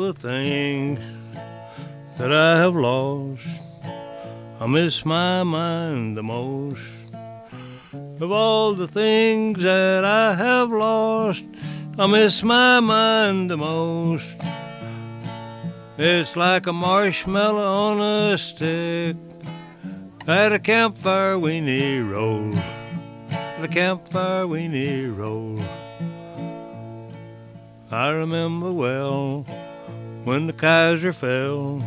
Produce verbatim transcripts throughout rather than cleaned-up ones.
the things that I have lost. I miss my mind the most. Of all the things that I have lost, I miss my mind the most. It's like a marshmallow on a stick. At a campfire we near roll. At a campfire we near roll. I remember well when the Kaiser fell,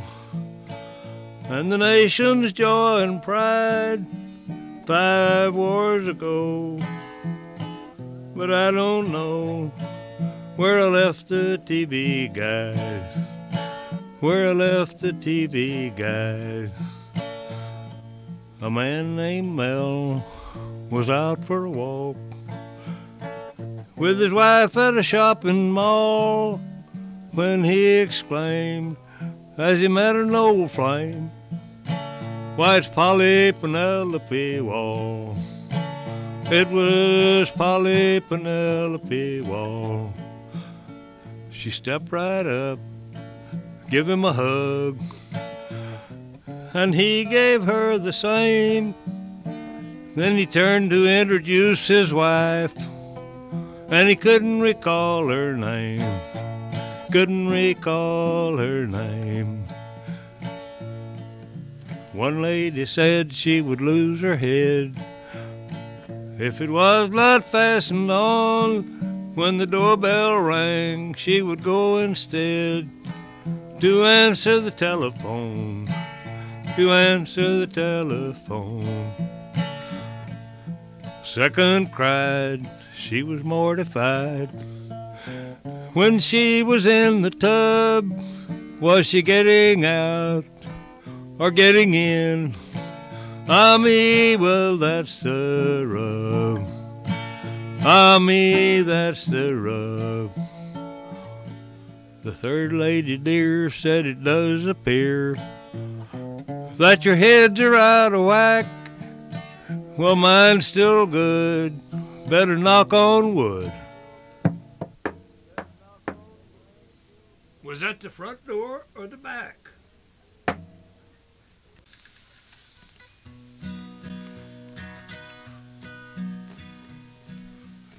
and the nation's joy and pride five wars ago. But I don't know where I left the T V guide, where I left the T V guide. A man named Mel was out for a walk with his wife at a shopping mall, when he exclaimed, as he met an old flame, "Why, it's Polly Penelope Wall. It was Polly Penelope Wall." She stepped right up, gave him a hug, and he gave her the same. Then he turned to introduce his wife, and he couldn't recall her name, couldn't recall her name. One lady said she would lose her head if it was not fastened on. When the doorbell rang, she would go instead to answer the telephone, to answer the telephone. Second cried, she was mortified when she was in the tub. Was she getting out or getting in? Ah me, well that's the rub. Ah me, that's the rub. The third lady dear said, "It does appear that your heads are out of whack. Well, mine's still good. Better knock on wood." Was that the front door or the back?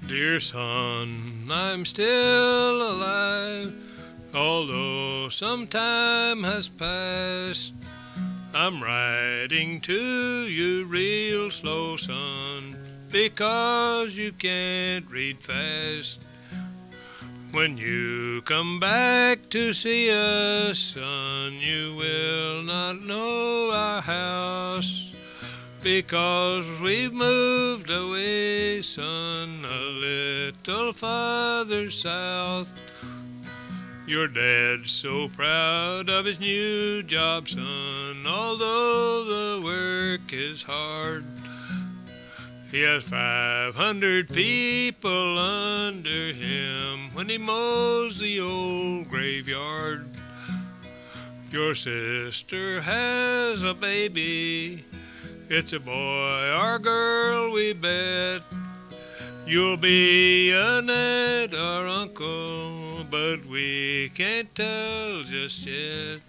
Dear son, I'm still alive, although some time has passed. I'm writing to you real slow, son, because you can't read fast. When you come back to see us, son, you will not know our house, because we've moved away, son, a little farther south. Your dad's so proud of his new job, son, although the work is hard. He has five hundred people under him when he mows the old graveyard. Your sister has a baby. It's a boy or girl, we bet. You'll be an aunt or uncle, but we can't tell just yet.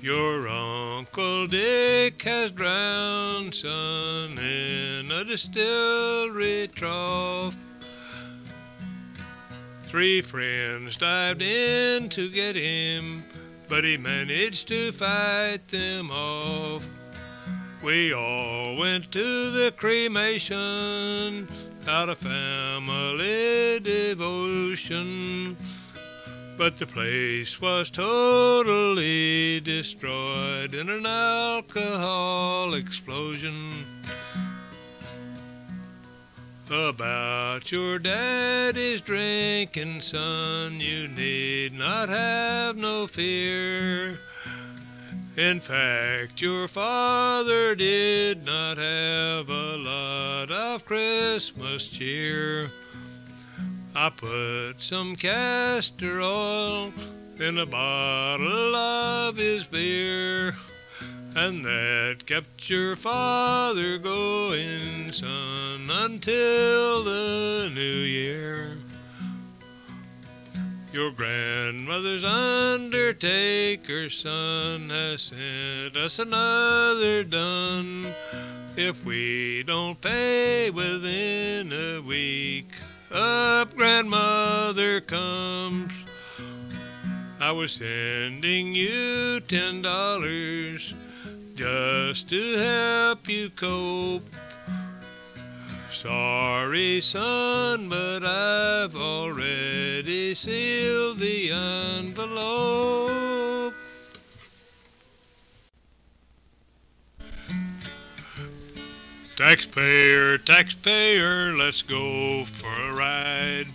Your Uncle Dick has drowned, son, in a distillery trough. Three friends dived in to get him, but he managed to fight them off. We all went to the cremation out of family devotion, but the place was totally destroyed in an alcohol explosion. About your daddy's drinking, son, you need not have no fear. In fact, your father did not have a lot of Christmas cheer. I put some castor oil in a bottle of his beer, and that kept your father going, son, until the new year. Your grandmother's undertaker son has sent us another dun. If we don't pay within a week, up grandmother comes. I was sending you ten dollars just to help you cope. Sorry, son, but I've already sealed the envelope. Taxpayer, taxpayer, let's go for a ride.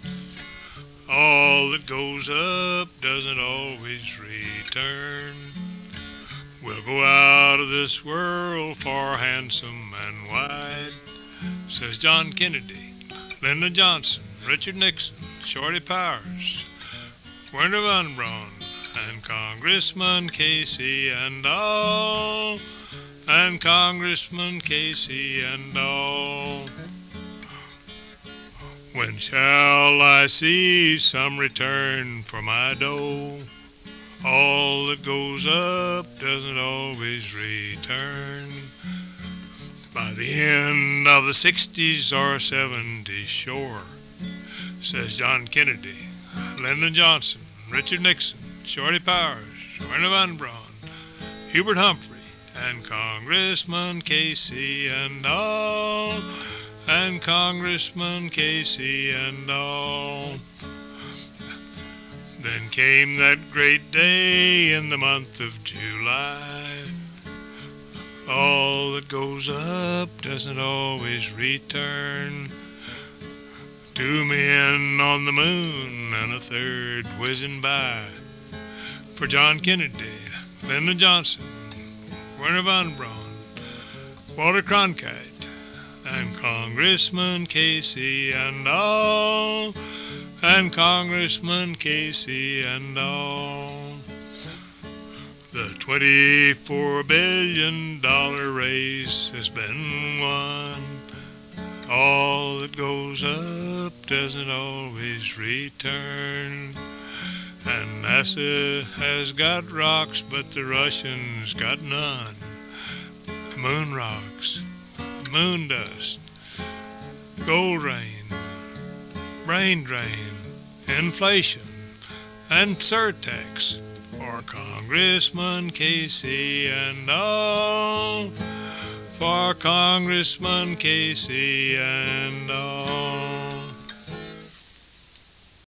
All that goes up doesn't always return. We'll go out of this world for handsome and wide. Says John Kennedy, Lyndon Johnson, Richard Nixon, Shorty Powers, Wernher von Braun, and Congressman Casey and all, and Congressman Casey and all. When shall I see some return for my dough? All that goes up doesn't always return. By the end of the sixties or seventies, sure, says John Kennedy, Lyndon Johnson, Richard Nixon, Shorty Powers, Wernher von Braun, Hubert Humphrey, and Congressman Casey and all, and Congressman Casey and all. Then came that great day in the month of July. All that goes up doesn't always return. Two men on the moon and a third whizzing by. For John Kennedy, Lyndon Johnson, Wernher von Braun, Walter Cronkite, and Congressman Casey and all, and Congressman Casey and all. The twenty-four billion dollar race has been won. All that goes up doesn't always return. And NASA has got rocks, but the Russians got none. Moon rocks, moon dust, gold rain, brain drain, inflation, and surtax. For Congressman Casey and all, for Congressman Casey and all.